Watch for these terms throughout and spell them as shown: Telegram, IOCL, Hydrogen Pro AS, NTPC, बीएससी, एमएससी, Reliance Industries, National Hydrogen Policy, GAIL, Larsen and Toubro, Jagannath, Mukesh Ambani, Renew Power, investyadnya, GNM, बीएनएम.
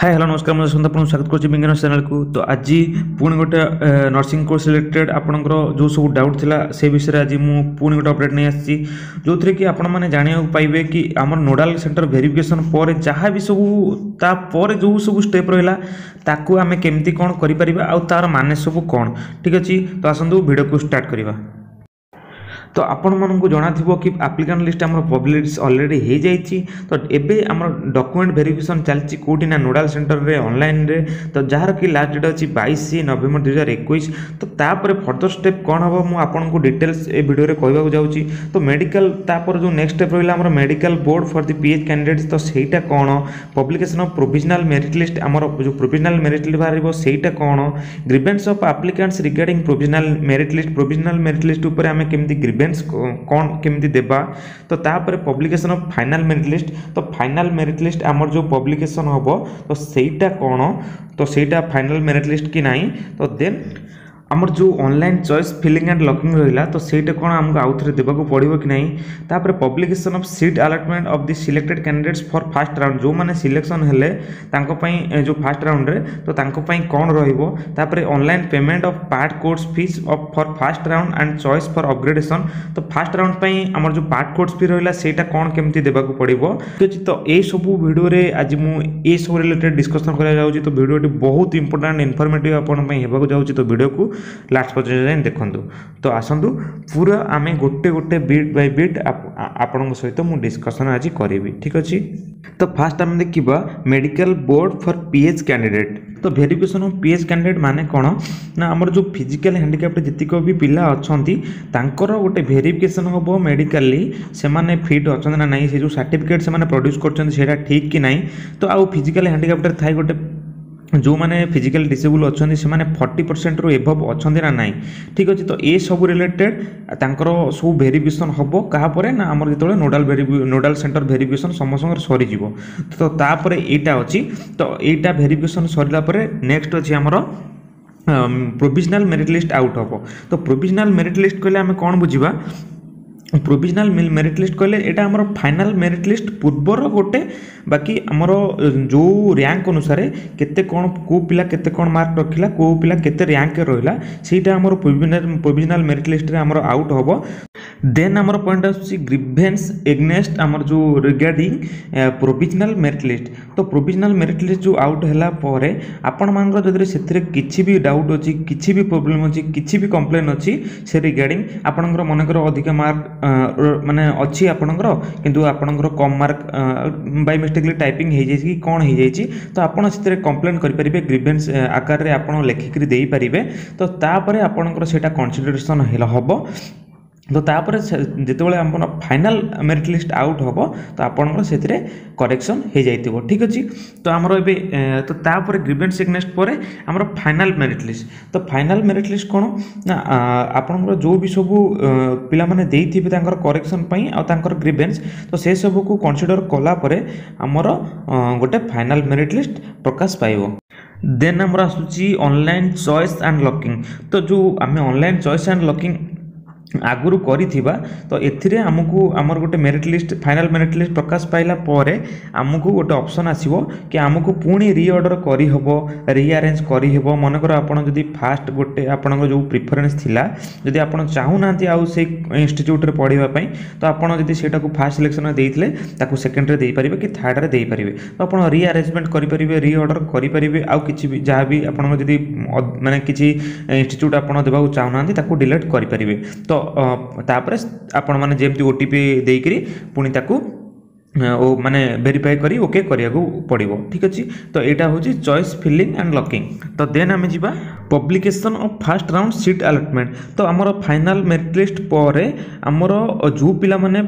Hi hello नमस्कार मुझे सन्त आपको स्वागत करुँच बीएनएम चैनल को। तो आज पुणी गोटे नर्सिंग कोर्स रिलेटेड आपंकर जो सब डाउट थिला से विषय में आज मुझे पुणी गोटे अपडेट नहीं आसी जो थे कि आपण मैंने जाना पाइबे कि आम नोडाल सेंटर भेरिफिकेसन पर जहाँ भी सब तापर जो सब स्टेप रहा आम केमती कौन कर माने सब कौन ठीक अच्छे। तो आसतु भिडियो को स्टार्ट करवा। तो आपण मानक जनाथिबो कि आप्लिकेंट लिस्ट आम पब्लिश अलरेडी हो जाइए। तो एबे आम डॉक्यूमेंट वेरिफिकेशन चलती कौटी ना नोडाल सेंटर रे ऑनलाइन रे। तो जार कि लास्ट डेट अच्छी 22 नवेम्बर 2021। तो तापर फर्दर स्टेप कौन हम मुझे आपको डिटेल्स ए भिडियो कहवाक जाऊँगी। तो मेडिकल तापर जो नेक्स्ट स्टेप रहा आम medical board for the PH candidates. तो सहीटा कौन publication of provisional merit list आम जो प्रोविजनल मेरिट लिस्ट बाहर सहीटा कौन grievance of applicants regarding provisional merit list आम केमती ग्रीवेंस कौन केमती देबा। तो तापर publication of final merit list. तो फाइनल मेरिट लिस्ट आमर जो पब्लिकेशन होबो तो सेटा कौन तो सेटा फाइनल मेरिट लिस्ट कि नहीं। तो देन आमर जो online choice filling and locking रहा तो सहीटा कौन आमको आउ थे देवाक पड़ो कि नहीं। तापर publication of seat allotment of the selected candidates for first round जो माने सिलेक्शन हेले जो फास्ट राउंड रे तो कौन रहिबो। तापर online payment of part course fees of for first round and choice for upgradation. तो फास्ट राउंड पई आमर जो पार्ट कोर्स फी रहा सेटा कौन केमती देवाक पड़ो। तो ये सब वीडियो रे आज मु ए सब रिलेटेड डिस्कशन करा जाउची। तो वीडियो बहुत इंपोर्टेंट इनफॉर्मेटिव आपण पई हेबाक जाउची। तो वीडियो को लास्ट पर्यटन देखु। तो आसतु पूरा आम गोटे गोटे बीट बाय बीट आपण सहित मुझे डिस्कसन आज करी ठीक अच्छे। तो फास्ट आम देखा medical board for PH candidate. तो वेरिफिकेशन ऑफ पीएच कैंडिडेट माने कौन ना आमर जो फिजिकल हैंडिकैप्ड जितक भी पिला अच्छा गोटे वेरिफिकेशन हम मेडिकली से माने फिट अच्छा ना नहीं से जो सर्टिफिकेट से प्रोड्यूस करा ठीक कि नहीं। तो आउ फिजिकल हैंडिकैप्ड थाई गोटे जो माने फिजिकल डिसेबल अच्छा से माने 40% रु एभव अच्छा ना ना ठीक अच्छे। तो ये सब रिलेटेड तांकर सब वेरिफिकेशन हम क्या ना आम जो नोडाल सेंटर वेरिफिकेशन समस्त सरीज। तो तापर यहाँ अच्छी तो यहाँ वेरिफिकेशन सरला नेक्स्ट अच्छी आम प्रोविजनल मेरिट लिस्ट आउट हम। तो प्रोविजनल मेरिट लिस्ट कहले आम कौन बुझा प्रोविजनल मेरिट लिस्ट कहले एटा हमर फाइनल मेरिट लिस्ट पूर्वर गोटे बाकी हमर जो रैंक अनुसार केते कोन को पिला केते कोन मार्क रखिला को पिला केते रैंक रहिला सेटा हमर प्रोविजनल मेरिट लिस्ट रे हमर आउट होबो। देन आमर पॉइंट आसी ग्रीवेंस एग्नेस्ट आमर जो रिगार्डिंग प्रोविजनल मेरिट लिस्ट। तो प्रोविजनल मेरिट लिस्ट जो आउट हैला परे आपण मानकर जदि सेथिरे किछि भी डाउट अछि किछि भी प्रॉब्लम अछि किछि भी कंप्लेन अछि से रिगार्डिंग आपनकर मनकर अधिक मार्क माने अछि आपनकर किंतु आपनकर कम मार्क बाय मिस्टेकली टाइपिंग हे जाय कि कोन हे जाय छी तो आपण सेथिरे कंप्लेन करि परिबे ग्रीवेंस आकार रे आपण लेखिकरी देई परिबे। तो तापरे आपनकर सेटा कंसीडरेशन हेला होबो। तो तापर जितेबाला आपन फाइनल मेरिट लिस्ट आउट हम तो आपंकर से करेक्शन हो जाइए ठीक अच्छे। तो आमर ए तो तापर ग्रीवेंस एग्नेस्ट पर आमर फाइनल मेरिट लिस्ट। तो फाइनल मेरिट लिस्ट कौन ना आपंकर जो भी सब पाने करेक्शन आर ग्रीवेंस तो से सब को कंसीडर कलापर आमर गोटे फाइनल मेरिट लिस्ट प्रकाश पाइब। देन आमर आसूची ऑनलाइन चॉइस एंड लॉकिंग। तो जो आम ऑनलाइन चॉइस एंड लॉकिंग आगुरु करी थिबा तो एथिरे हमकु आमर गोटे merit list final merit list प्रकाश पाइला परे आमको गोटे ऑप्शन आसीबो कि आमको पुणी रीऑर्डर करी हबो रीअरेंज करी हबो। मनकर आपण जदि फास्ट गोटे आपन जो प्रिफरेंस थिला जदि आपण चाहू नांती आउ से इंस्टिट्यूट रे पढिबा पई तो आपण जदि सेटा को फास्ट सिलेक्शन देइथिले ताको सेकंड रे देइ परिबे कि थर्ड रे देइ परिबे। तो आपण रीअरेंजमेंट करी परिबे रीऑर्डर करी परिबे आउ किछि भी जहा भी आपण जदि माने किछि इंस्टिट्यूट आपण देबा को चाहू नांती ताको डिलीट करी परिबे। तो तापर आपण माने जेमती ओटीपी देकरी पुनी ताकू ओ माने वेरीफाई करी ओके करिया को पड़िबो ठीक अछि। तो एटा होची चॉइस फिलिंग एंड लॉकिंग। तो देन हमें जीवा publication of first round seat allotment. तो आमर फाइनल मेरिट लिस्ट पर आमर जो पिला माने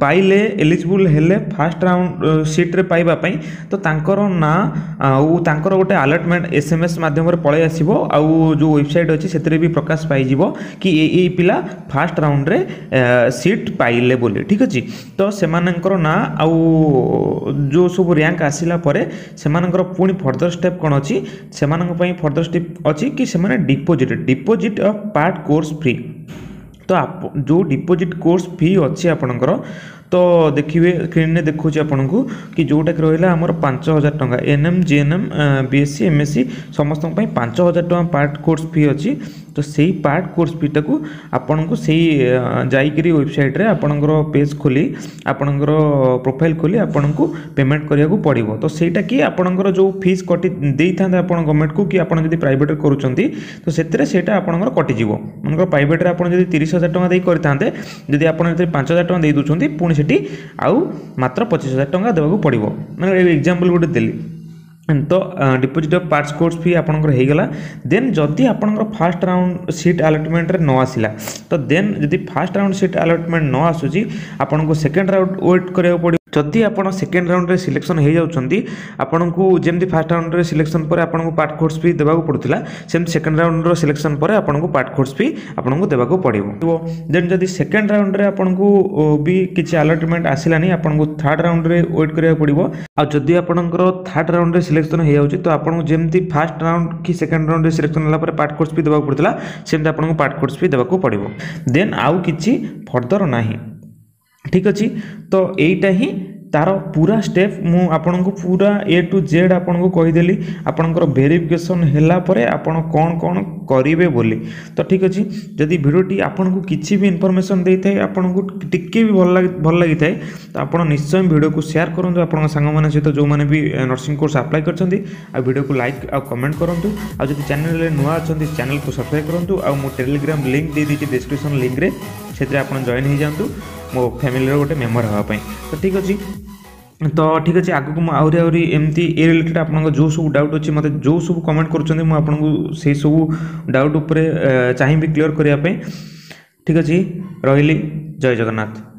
पाइले एलिजिबल हेले फास्ट राउंड सीट रे पाइबा पई तो तांकर ना आउ तांकर गोटे अलॉटमेंट एसएमएस माध्यम रे पळे आसीबो आउ जो वेबसाइट अछि सेतरे भी प्रकाश पाइ जीवो कि ए पिला फास्ट राउंड रे सीट पाइले बोले ठीक अछि। तो सेमानकर ना आउ जो सब रैंक आसिला परे सेमानकर पुणी फर्दर स्टेप कोन अछि सेमानक पई फर्दर स्टेप अछि कि सेमाने deposit of part course free. तो आप जो डिपोजिट कोर्स फी अच्छे आपणकर तो देखिए स्क्रीन में देखुचे आपन को कि जोटा रहा आमर 5000 टका एनएम जीएनएम बीएससी एमएससी समस्त 5000 टका पार्ट कोर्स फी अच्छी। तो सही पार्ट कोर्स फी टाक आपण को सही वेबसाइट रे आपणकर पेज खोली आपणकर प्रोफाइल खोली आपण को पेमेंट करिया को पड़ो। तो सहीटा कि आपणकर जो फीस कटि दे था आपण गवर्नमेंट को कि आपण जदि प्राइवेट रे करूचंती तो सेतरे सेटा आपणकर कटि जीवो मनकर प्राइवेट रे आपण जदि 30000 टका देई करथांते जदि आपण जदि 5000 टका देई दुचंती पुणी सेठी आउ मात्र 25000 टका देबाको पड़ो। माने एग्जांपल गोटे देली तो deposit of parts course fee आपणकर होगा। देन जदि आपणकर फास्ट राउंड सीट आलटमेंट रे न आसिला तो देन जदि फास्ट राउंड सीट आलटमेंट न आसुची आपणको सेकंड राउंड वेट करिया पड़ो। जदि आप सेकेंड राउंड रे सिलेक्शन हो जाती आपको जमी फास्ट राउंड रे सिलेक्शन पर आपको पार्ट कोर्स फी देवाक पड़ता सेम सेकेंड राउंड रो सिलेक्शन पर आपको पार्ट कोर्स फी आपको देवाक पड़ो। देन जदि सेकेंड राउंड रे आपको भी किसी आलटमेंट आसिलानी आपको थर्ड राउंड रे वेट करिया पड़ो। आ जदि आपणकर थर्ड राउंड रे सिलेक्शन हो जाउची तो आपको जमी फास्ट राउंड कि सेकेंड राउंड रे सिलेक्शन होला पर पार्ट कोर्स फी देवाक पड़ता सेम आपको पार्ट कोर्स फी देवाक पड़ो। देन आउ किसी फर्दर नाही। ठीक अच्छे तो यहीटा ही तार पूरा स्टेप मु आपण को पूरा ए टू जेड आपण को कहीदेली आपणकर वेरिफिकेशन हैला परे आपण कौन कौन करेंगे बोली। तो ठीक अच्छे जदि भिडटी आपण को किसी भी इनफर्मेशन दे था आपण को टिके भी भल लगी था तो आप निश्चय भिड को सेयार करूँ आपण सांग सहित जो मैंने भी नर्सिंग कोर्स आप्लाय करीड को लाइक आ कमेंट करूँ आदि चैनल नुआ अच्छा चैनल को सब्सक्राइब करूँ आ मो टेलीग्राम लिंक दे देती डिस्क्रिप्शन लिंक रे से आप जॉइन हो जातु मो फैमिली गोटे मेम्बर होगा। तो ठीक अच्छे आगक मुझे आहरी आहरी एमती ए रिलेटेड आपको जो सब डाउट अच्छे मतलब जो सब कमेंट करूँ से सब डाउट चाहिए क्लीयर करने। ठीक अच्छे रही जय जगन्नाथ।